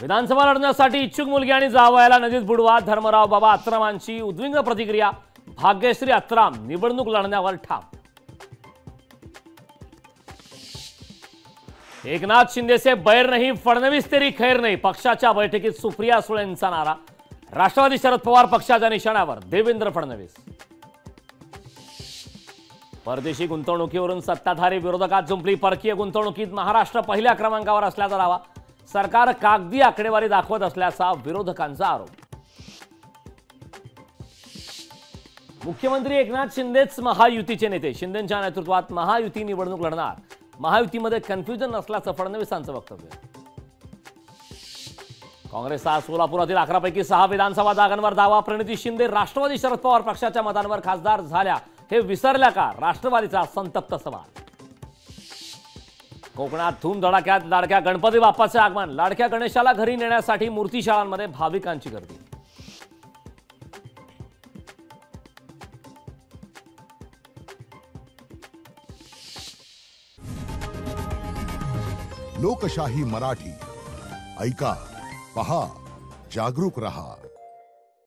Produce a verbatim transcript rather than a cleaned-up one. विधानसभा लढण्यासाठी इच्छुक मुलगी आणि जावयाला नदीत बुडवा, धर्मराव बाबा अत्रामांची उद्विग्न प्रतिक्रिया। भाग्यश्री अत्राम निवडणूक लढण्यावर ठाम। एकनाथ शिंदे से बैर नहीं, फडणवीस तेरी खैर नहीं, पक्षाच्या बैठकीत सुप्रिया सुनारा नारा। राष्ट्रवादी शरद पवार पक्षाच्या निशाणावर, देवेंद्र फडणवीस। परदेशी गुंतवणुकीवरून सत्ताधारी विरोधकात जुंपली परकीय गुंतवणुकीत महाराष्ट्र पहिल्या क्रमांकावर असल्याचा दावा। सरकार कागदी आकडेवारी दाखवत असल्याचा विरोधकांचा आरोप। मुख्यमंत्री एकनाथ शिंदेच महायुतीचे नेते, शिंदेंच्या नेतृत्वात महायुती निवडणूक लढणार। महायुतीमध्ये कन्फ्यूजन नसल्याचं फडणवीसांचं वक्तव्य। काँग्रेस आज सोलापुरातील अकरा पैकी सहा विधानसभा जागांवर दावा। प्रणिती शिंदे राष्ट्रवादी शरद पवार पक्षाच्या मतांवर खासदार झाल्या हे विसरल्या का, राष्ट्रवादीचा संतप्त सवाल। कोकणात धूमधडाक्यात लाडक्या गणपती बाप्पाचे आगमन। लाडक्या गणेशाला घरी नेण्यासाठी मूर्तीशाळांमध्ये भाविकांची गर्दी। लोकशाही मराठी ऐका, पहा, जागरूक रहा।